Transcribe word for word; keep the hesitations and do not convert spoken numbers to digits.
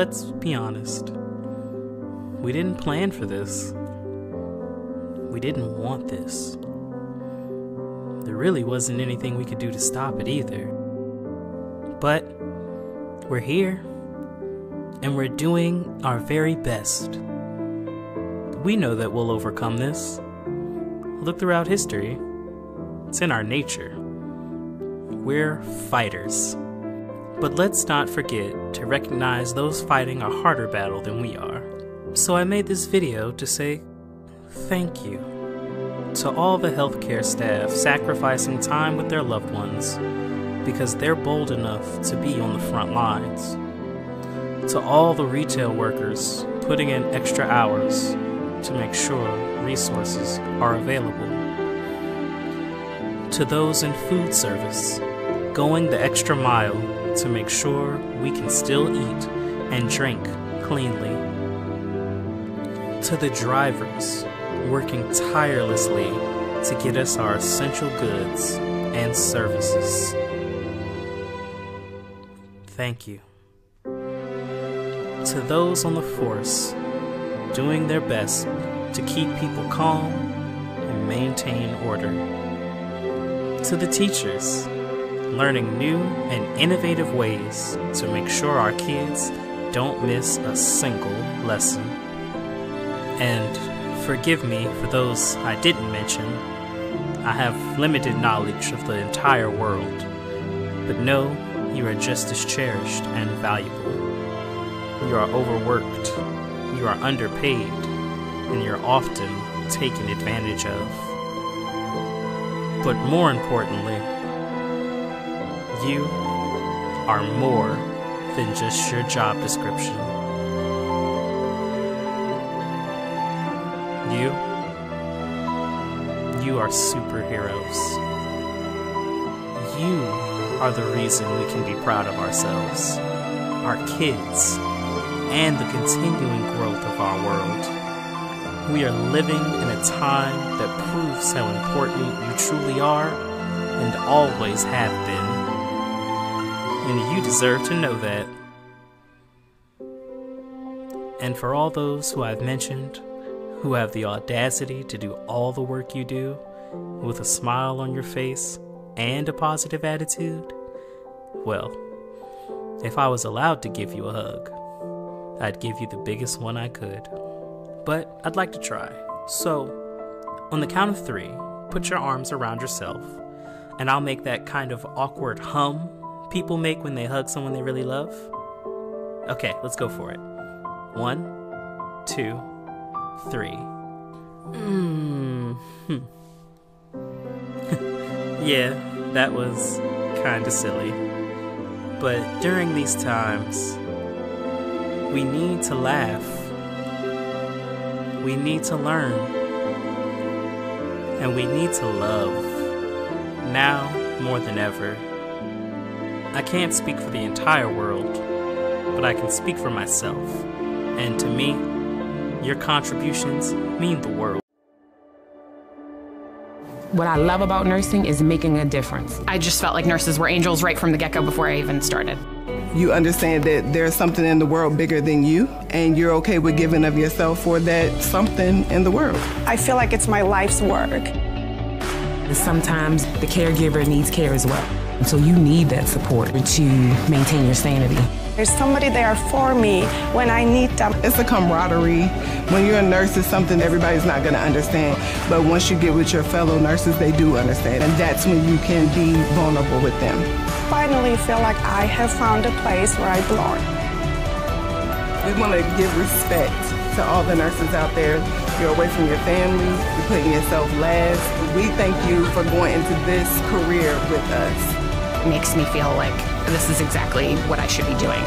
let's be honest. We didn't plan for this. We didn't want this. There really wasn't anything we could do to stop it either. But we're here, and we're doing our very best. We know that we'll overcome this. Look throughout history. It's in our nature. We're fighters. But let's not forget to recognize those fighting a harder battle than we are. So I made this video to say thank you to all the healthcare staff sacrificing time with their loved ones because they're bold enough to be on the front lines. To all the retail workers putting in extra hours to make sure resources are available. To those in food service going the extra mile to make sure we can still eat and drink cleanly. To the drivers working tirelessly to get us our essential goods and services. Thank you. To those on the force doing their best to keep people calm and maintain order. To the teachers learning new and innovative ways to make sure our kids don't miss a single lesson. And forgive me for those I didn't mention. I have limited knowledge of the entire world, but know you are just as cherished and valuable. You are overworked, you are underpaid, and you're often taken advantage of. But more importantly, you are more than just your job description. You, you are superheroes. You are the reason we can be proud of ourselves, our kids, and the continuing growth of our world. We are living in a time that proves how important you truly are and always have been. And you deserve to know that. And for all those who I've mentioned, who have the audacity to do all the work you do with a smile on your face and a positive attitude, well, if I was allowed to give you a hug, I'd give you the biggest one I could. But I'd like to try. So, on the count of three, put your arms around yourself, and I'll make that kind of awkward hum people make when they hug someone they really love. Okay, let's go for it. One, two, three. Mm-hmm. Yeah, that was kinda silly. But during these times, we need to laugh. We need to learn. And we need to love. Now more than ever. I can't speak for the entire world, but I can speak for myself. And to me, your contributions mean the world. What I love about nursing is making a difference. I just felt like nurses were angels right from the get-go before I even started. You understand that there's something in the world bigger than you, and you're okay with giving of yourself for that something in the world. I feel like it's my life's work. Sometimes the caregiver needs care as well, so you need that support to maintain your sanity. There's somebody there for me when I need them. It's a camaraderie. When you're a nurse, it's something everybody's not going to understand, but once you get with your fellow nurses, they do understand, and that's when you can be vulnerable with them. Finally feel like I have found a place where I belong. We want to give respect to all the nurses out there. You're away from your family, you're putting yourself last. We thank you for going into this career with us. It makes me feel like this is exactly what I should be doing.